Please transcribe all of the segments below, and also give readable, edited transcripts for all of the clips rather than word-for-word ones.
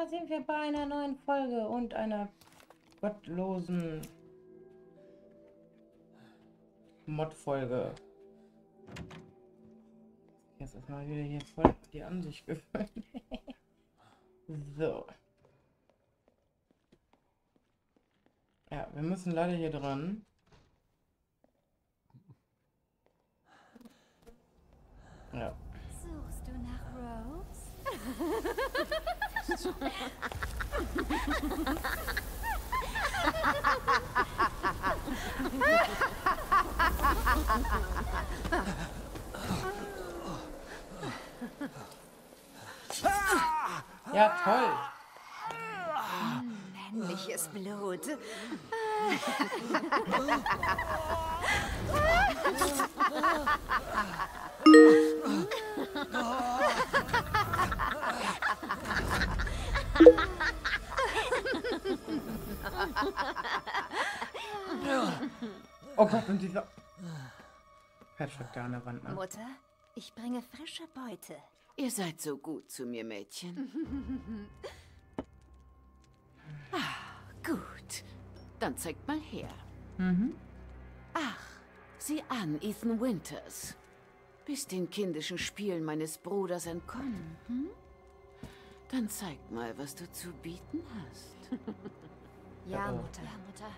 da sind wir bei einer neuen Folge und einer gottlosen Mod-Folge. Jetzt ist mal wieder hier voll die Ansicht gefallen. So. Ja, wir müssen leider hier dran. Ja. Suchst du nach Rose? Ja, toll. Männliches Blut. Oh Gott, und dieser Patrick da an der Wand. Ne? Mutter, ich bringe frische Beute. Ihr seid so gut zu mir, Mädchen. Ah, gut. Dann zeigt mal her. Mhm. Ach, sieh an, Ethan Winters. Bist den kindischen Spielen meines Bruders entkommen. Mhm. Dann zeig mal, was du zu bieten hast. Ja, Mutter. Ja, Mutter.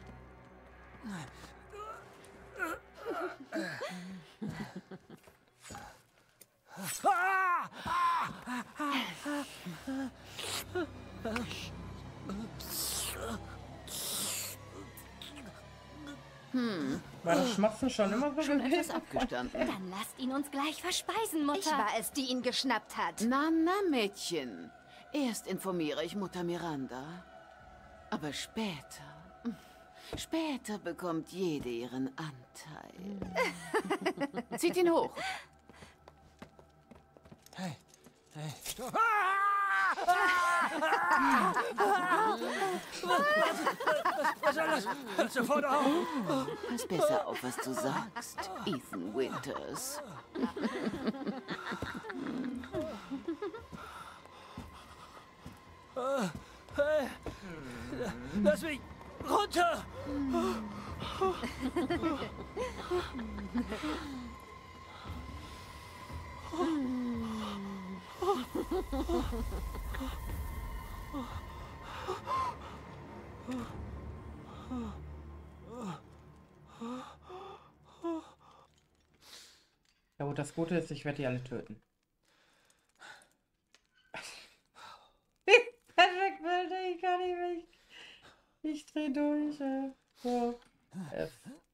War das Schmatzen schon immer so? Schon etwas abgestanden. Dann lasst ihn uns gleich verspeisen, Mutter. Ich war es, die ihn geschnappt hat. Na, na, Mädchen. Erst informiere ich Mutter Miranda. Aber später... Später bekommt jede ihren Anteil. Zieht ihn hoch. Hey, hey. Was soll das? Hört sofort auf. Pass besser auf, was du sagst, Ethan Winters. Hey, lass mich... runter! Ja, und das Gute ist, ich werde die alle töten. Perfekt, ich kann nicht weg. Ich drehe durch. So.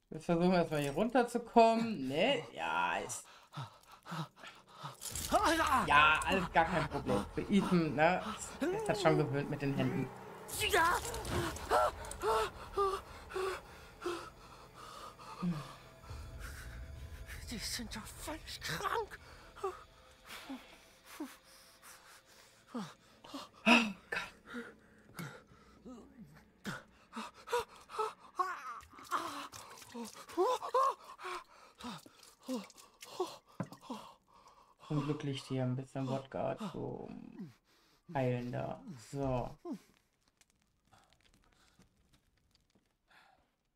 Wir versuchen erstmal hier runterzukommen. Ne? Ja, ist. Ja, alles gar kein Problem. Für Ethan, ne? Er hat schon gewöhnt mit den Händen. Die sind doch völlig krank. Oh Gott. Zum Glück liegt hier ein bisschen Wodka zum Heilen da. So.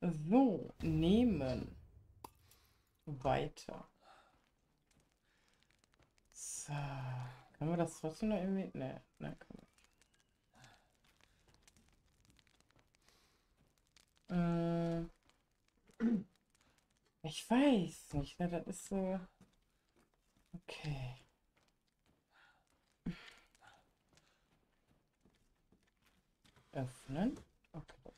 So, nehmen. Weiter. So. Können wir das trotzdem noch irgendwie... Ne, ne, können wir. Ich weiß nicht, ne, das ist so... Okay. Öffnen. Okay.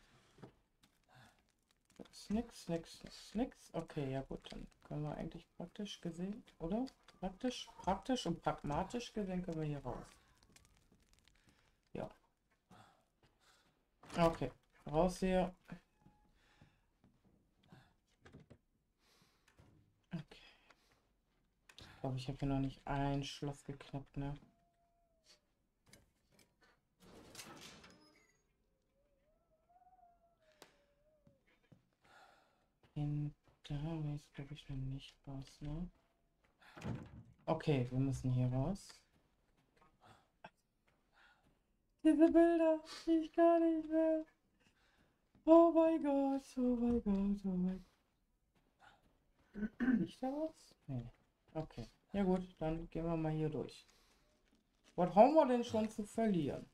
Das ist nix, nix, nix, nix. Okay, ja gut, dann können wir eigentlich praktisch gesehen, oder? Praktisch und pragmatisch gesehen können wir hier raus. Ja. Okay, raus hier. Ich glaube, ich habe hier noch nicht ein Schloss geknackt, ne? Da ist, glaube ich, noch nicht raus, ne? Okay, wir müssen hier raus. Diese Bilder, ich kann nicht mehr. Oh mein Gott, oh mein Gott, oh mein Gott. Nicht da was? Nee. Okay. Ja gut, dann gehen wir mal hier durch. Was haben wir denn schon zu verlieren?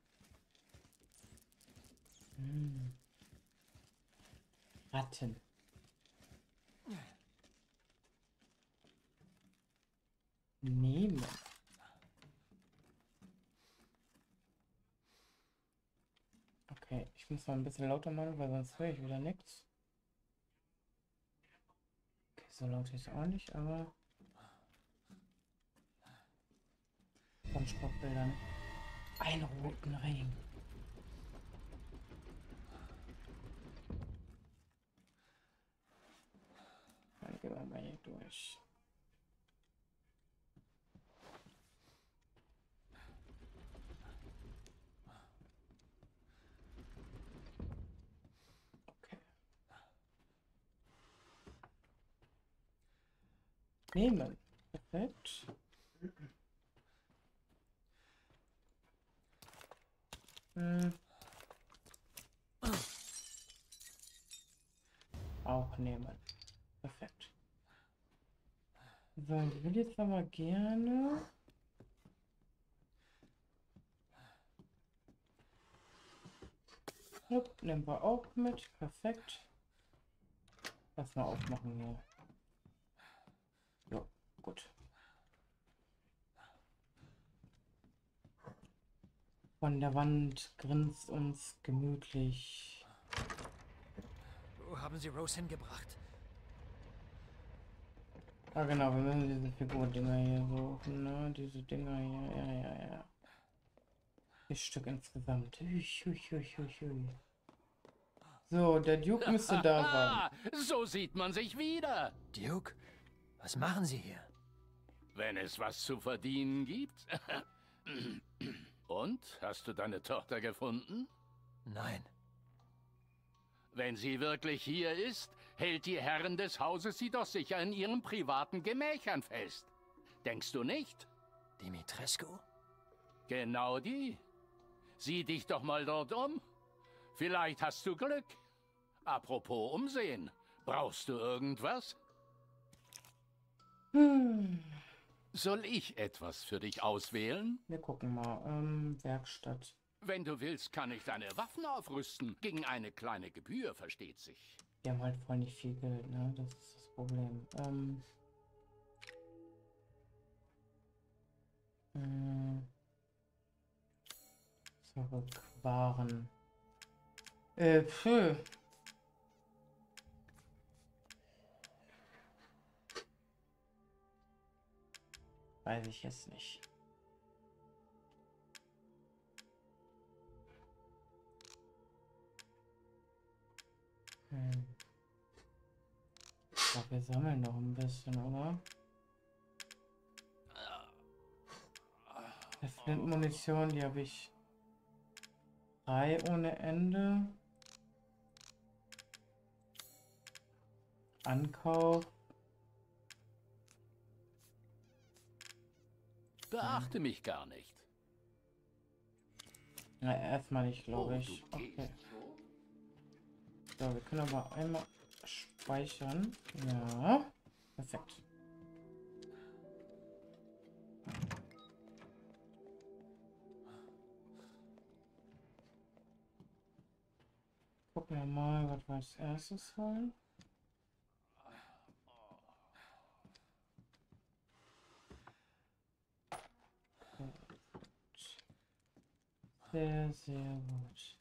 Hm. Ratten. Nehmen. Okay, ich muss mal ein bisschen lauter machen, weil sonst höre ich wieder nichts. Okay, so laut ist auch nicht, aber... Von Sportbildern. Einen roten Ring. Dann gehen wir mal hier durch. Nehmen. Perfekt. Auch nehmen. Perfekt. So, ich will jetzt aber gerne... Hopp, nehmen wir auch mit. Perfekt. Lass mal aufmachen hier. Ja, gut. Von der Wand grinst uns gemütlich. Wo haben Sie Rose hingebracht? Ah genau, wir müssen diese Figurdinger hier suchen, ne? Diese Dinger hier, ja. 4 Stück insgesamt. Ui. So, der Duke müsste da sein. So sieht man sich wieder. Duke? Was machen Sie hier? Wenn es was zu verdienen gibt. Und? Hast du deine Tochter gefunden? Nein. Wenn sie wirklich hier ist, hält die Herren des Hauses sie doch sicher in ihren privaten Gemächern fest. Denkst du nicht? Dimitrescu? Genau die. Sieh dich doch mal dort um. Vielleicht hast du Glück. Apropos Umsehen. Brauchst du irgendwas? Soll ich etwas für dich auswählen? Wir gucken mal. Werkstatt. Wenn du willst, kann ich deine Waffen aufrüsten. Gegen eine kleine Gebühr, versteht sich. Wir haben halt voll nicht viel Geld, ne? Das ist das Problem. Zurückwaren. Weiß ich jetzt nicht. Ich glaube, wir sammeln noch ein bisschen, oder? Das sind Munition, die habe ich 3 ohne Ende. Ankauf. Beachte mich gar nicht. Na, erstmal nicht, glaube ich. Okay. So, wir können aber einmal speichern. Ja, perfekt. Gucken wir mal, was wir als erstes wollen. Sehr, sehr gut.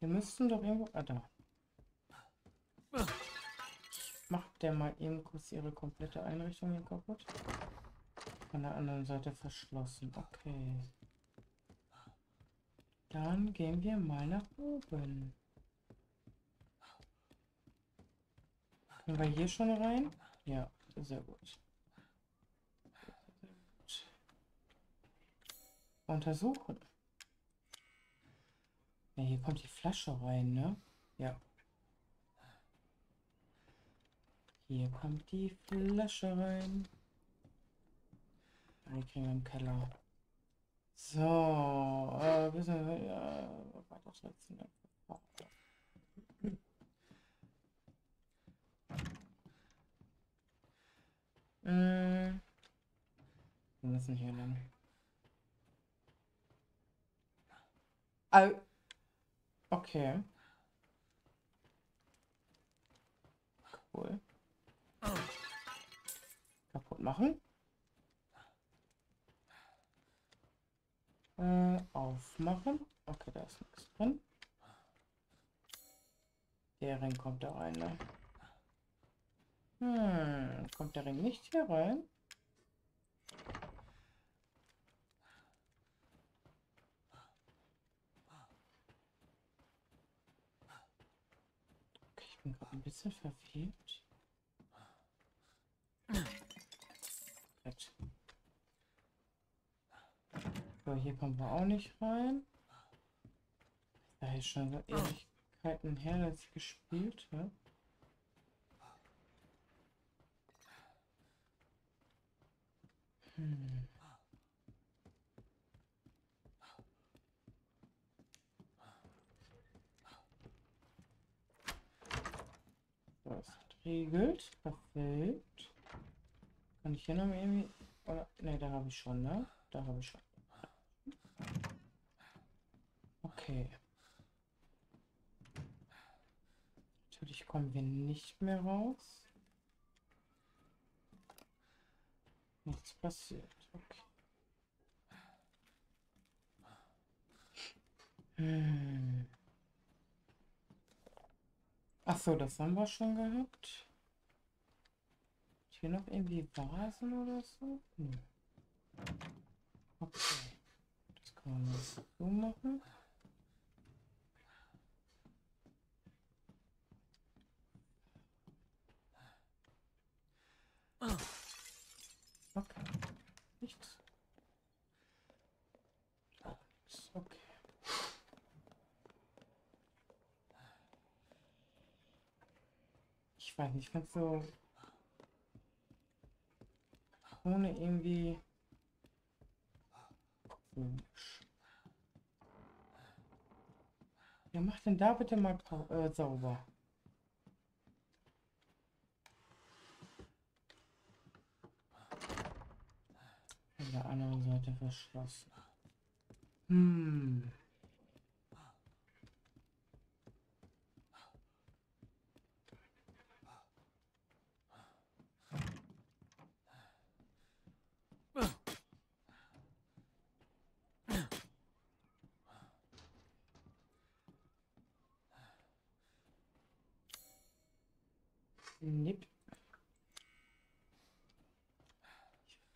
Wir müssten doch irgendwo... Ah, da. Macht der mal eben kurz ihre komplette Einrichtung hier kaputt? Von der anderen Seite verschlossen. Okay. Dann gehen wir mal nach oben. Können wir hier schon rein? Ja, sehr gut. Untersuchen. Ja, hier kommt die Flasche rein, ne? Ja. Hier kommt die Flasche rein. Die kriegen wir im Keller. So, bitte weiter schätzen. Lass mich erinnern. Okay. Cool. Kaputt machen. Aufmachen. Okay, da ist nichts drin. Der Ring kommt da rein, ne? Kommt der Ring nicht hier rein? Okay, ich bin gerade ein bisschen verfehlt. So, hier kommen wir auch nicht rein. Da ist schon so Ewigkeiten her, als ich gespielt habe. Das regelt, perfekt. Kann ich hier noch irgendwie, oder ne, da habe ich schon, ne? Da habe ich schon. Okay. Natürlich kommen wir nicht mehr raus. Nichts passiert. Okay. Ach so, das haben wir schon gehabt. Hier noch irgendwie Vasen oder so? Hm. Okay. Das kann man so machen. Okay. Nichts. Okay. Ich weiß nicht, ganz so ohne irgendwie komisch. Ja, mach denn da bitte mal sauber. An der anderen Seite verschlossen. Nip.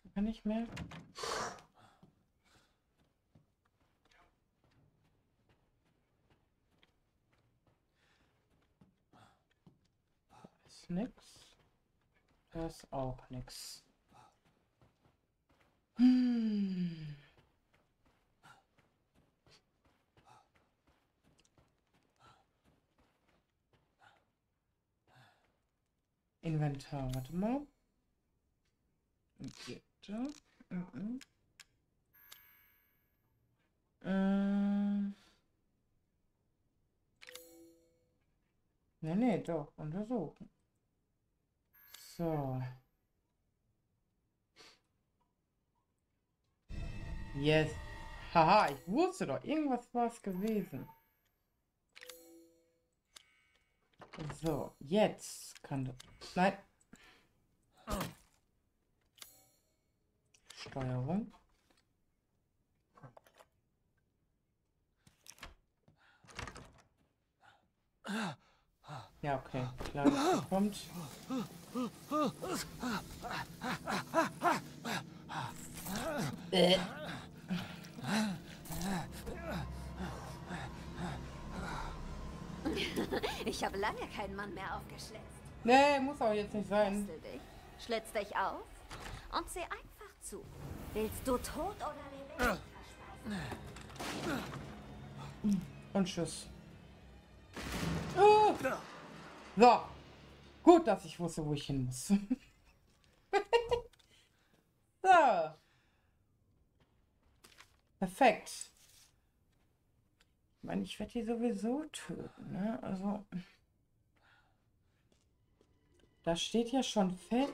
Ich kann nicht mehr. Da ist nix. Da ist auch nix. Inventar, warte mal. Bitte. Nee, doch, untersuchen. So. Yes. Haha, ich wusste doch, irgendwas war es gewesen. So, jetzt kann das. Nein. Steuerung. Ja, okay. Klar, das kommt. Ich habe lange keinen Mann mehr aufgeschlitzt. Nee, muss auch jetzt nicht sein. Schlitz dich auf und seh einfach zu. Willst du tot oder lebendig? Und tschüss. Oh. So. Gut, dass ich wusste, wo ich hin muss. So. Perfekt. Ich meine, ich werde die sowieso töten, ne? Also, da steht ja schon fest.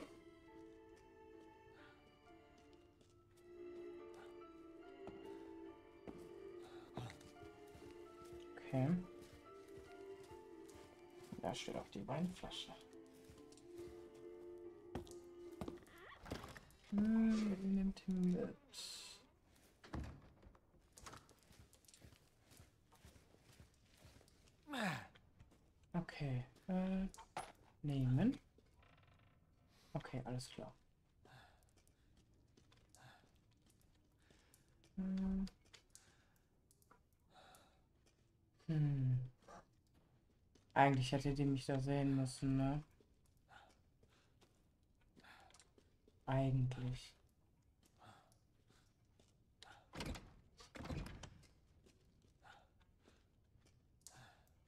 Okay. Da steht auch die Weinflasche. Nimmt ihn mit. Okay. Nehmen. Okay, alles klar. Eigentlich hätte die mich da sehen müssen, ne? Eigentlich.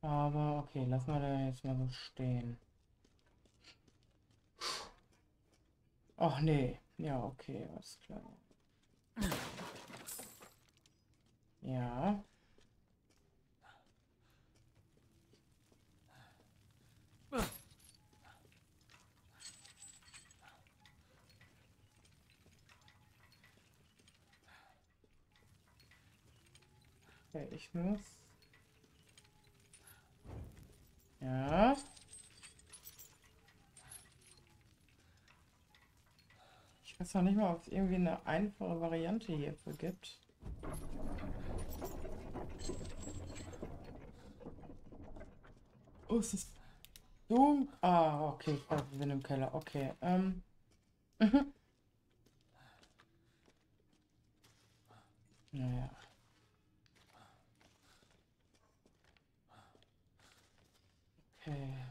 Aber okay, lass mal da jetzt mal so stehen. Ach nee. Ja, okay, alles klar. Ja. Okay, ich muss. Ja. Ich weiß noch nicht mal, ob es irgendwie eine einfache Variante hierfür gibt. Oh, es ist dumm. Ah, okay, ich glaube, wir sind im Keller. Okay, naja. Okay.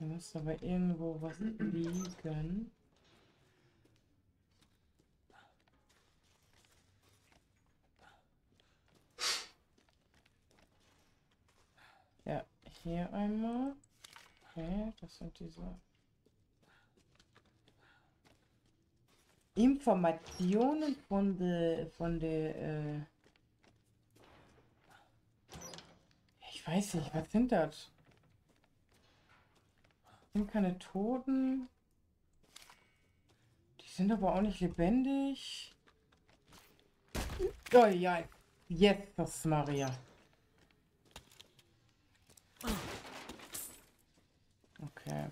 Da muss aber irgendwo was liegen. Ja, hier einmal. Okay, das sind diese Informationen von der ich weiß nicht, was sind das? Sind keine Toten. Die sind aber auch nicht lebendig. Oh ja, jetzt das Maria. Okay.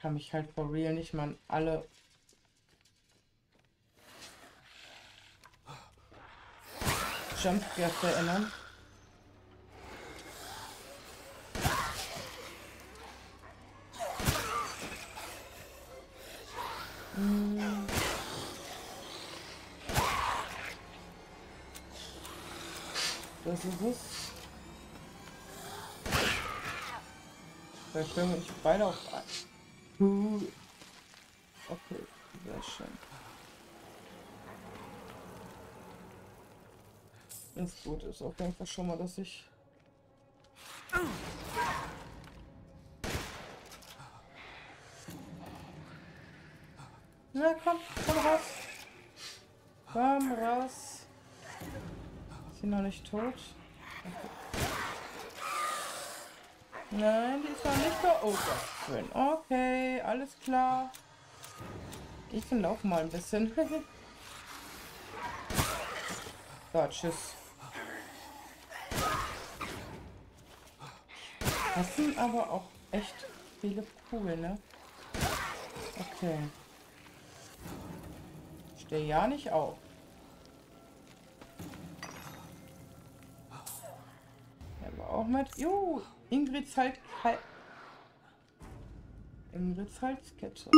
Kann mich halt for real nicht mal an alle. Jumpscares erinnern. Das ist es. Da stellen wir uns beide auf ein. Okay, sehr schön. Das Gute ist auf jeden Fall schon mal, dass ich... Na komm, komm raus. Komm raus. Ist sie noch nicht tot? Okay. Nein, die ist noch nicht tot. Oh Gott, schön. Okay, alles klar. Ich laufe mal ein bisschen. So, tschüss. Das sind aber auch echt viele Kugeln, ne? Okay. Ich stehe ja nicht auf. Der war auch mit. Juhu! Ingrid's halt. Ingrid's Halskette.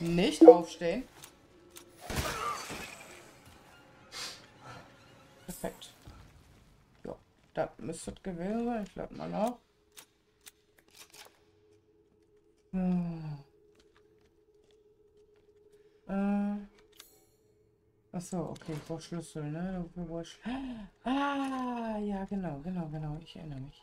Nicht aufstehen. Perfekt. Ja, das müsste es gewesen sein. Ich lade mal nach. Achso, okay, ich brauche Schlüssel, ne? Ah, ja, genau. Ich erinnere mich.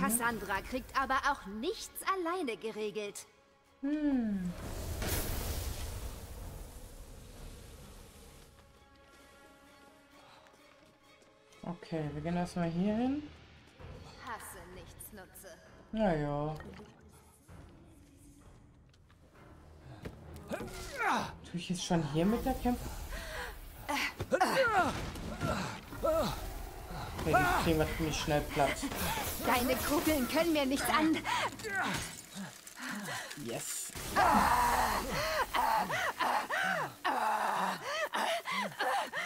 Cassandra kriegt aber auch nichts alleine geregelt. Okay, wir gehen erstmal hier hin. Hasse nichts nutze. Naja. Tue ich jetzt schon hier mit der Kämpfe? Okay, die Klima hat mich schnell platt. Deine Kugeln können mir nichts an. Yes.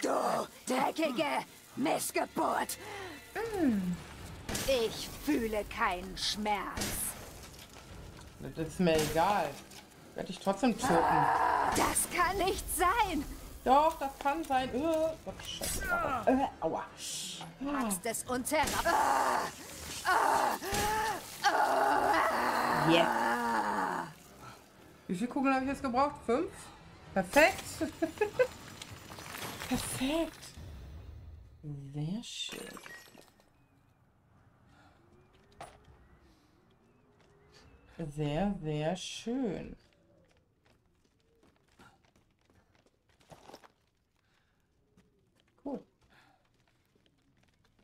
Du dreckige Missgeburt! Ich fühle keinen Schmerz. Das ist mir egal. Werde ich trotzdem töten. Das kann nicht sein! Doch, das kann sein. Oh, Scheiße. Aua. Magst es uns herab? Yeah. Wie viele Kugeln habe ich jetzt gebraucht? 5? Perfekt. Perfekt. Sehr schön. Sehr, sehr schön. Cool.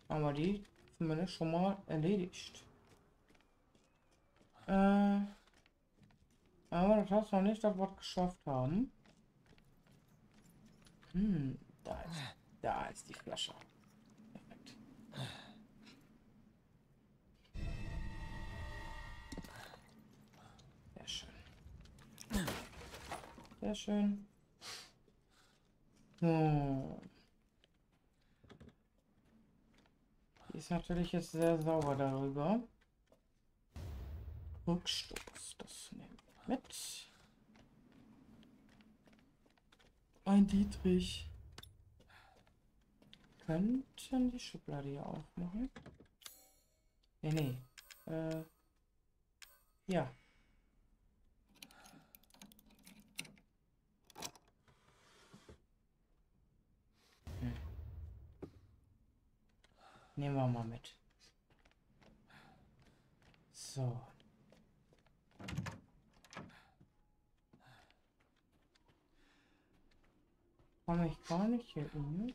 Haben wir die zumindest schon mal erledigt. Aber das heißt noch nicht, dass wir es geschafft haben. Da ist die Flasche. Perfekt. Sehr schön. Sehr schön. So. Die ist natürlich jetzt sehr sauber darüber. Rückstoß, das nehmen wir mit. Ein Dietrich. Könnten die Schublade hier aufmachen? Nee. Ja. Nehmen wir mal mit. So. Komme ich gar nicht hier hin?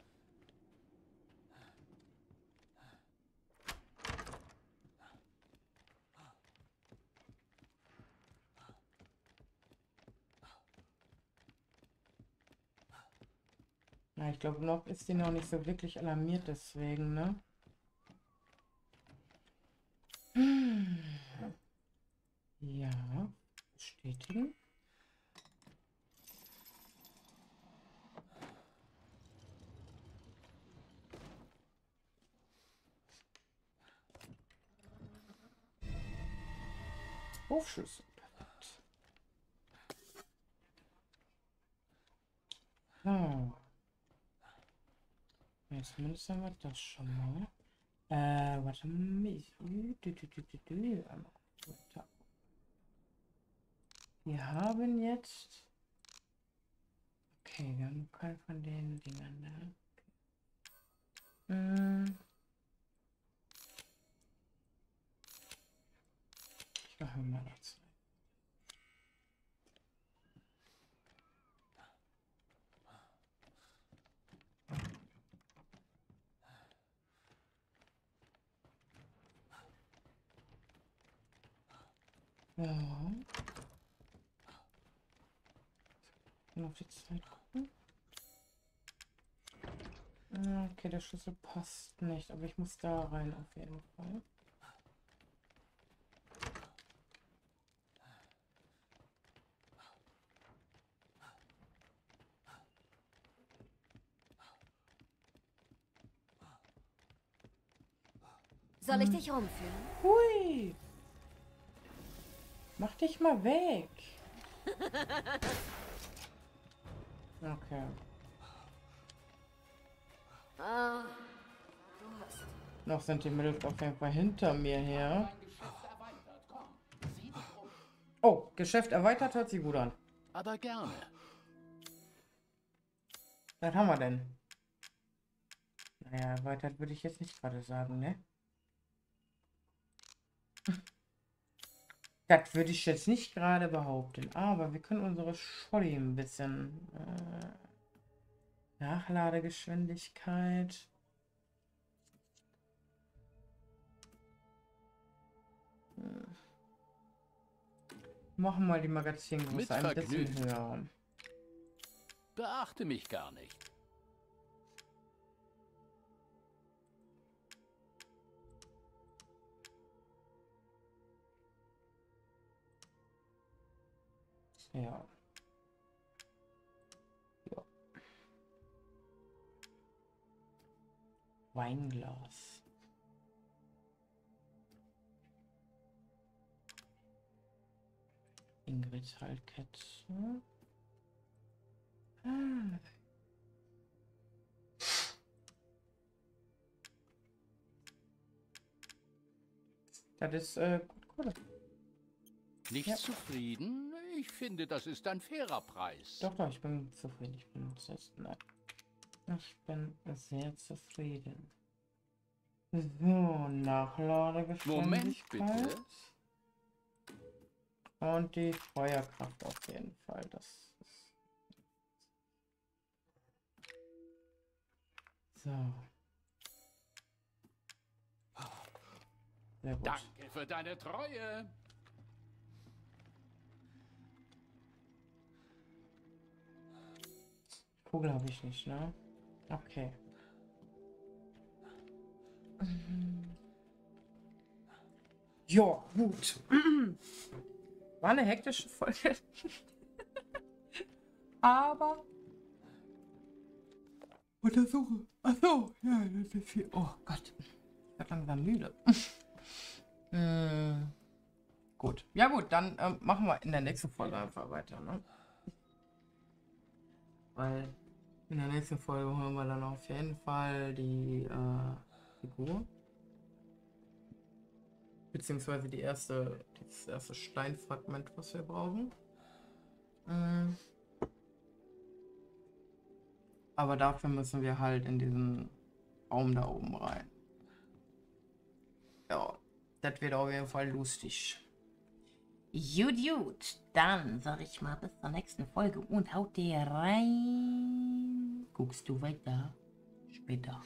Ich glaube, noch ist die noch nicht so wirklich alarmiert, deswegen, ne? Ja, bestätigen. Aufschlüssel. Hm. Ja, zumindest haben wir das schon mal. Warte mal. Wir haben jetzt. Okay, wir haben keinen von den Dingern da. Ich mache mal noch 2. Ja. Und auf die Zeit gucken. Okay, der Schlüssel passt nicht, aber ich muss da rein auf jeden Fall. Soll ich dich rumführen? Hui! Mach dich mal weg! Okay. Noch sind die Mädels auf jeden Fall hinter mir her. Geschäft erweitert, hört sich gut an. Aber gerne. Was haben wir denn? Naja, erweitert würde ich jetzt nicht gerade sagen, ne? Das würde ich jetzt nicht gerade behaupten, aber wir können unsere Scholli ein bisschen... Nachladegeschwindigkeit... Machen mal die Magazingröße ein bisschen höher. Beachte mich gar nicht. Ja. Ja. Weinglas. Ingrid Haltkette. Ah. Das ist gut. Nicht ja. Zufrieden? Ich finde, das ist ein fairer Preis. Doch, doch, ich bin zufrieden. Ich bin, sehr zufrieden. So, Nachladegeschwindigkeit. Moment, bitte. Und die Feuerkraft auf jeden Fall. Das ist so. Sehr gut. Danke für deine Treue. Kugel habe ich nicht, ne? Okay. Ja, gut. War eine hektische Folge. Aber... Untersuche. Achso. Ja, das ist viel. Oh Gott. Ich werde langsam müde. Gut. Ja gut, dann machen wir in der nächsten Folge einfach weiter, ne? Weil in der nächsten Folge holen wir dann auf jeden Fall die Figur. Beziehungsweise das erste Steinfragment, was wir brauchen. Aber dafür müssen wir halt in diesen Raum da oben rein. Ja, das wird auf jeden Fall lustig. Gut, gut. Dann sag ich mal bis zur nächsten Folge und haut dir rein. Guckst du weiter? Später.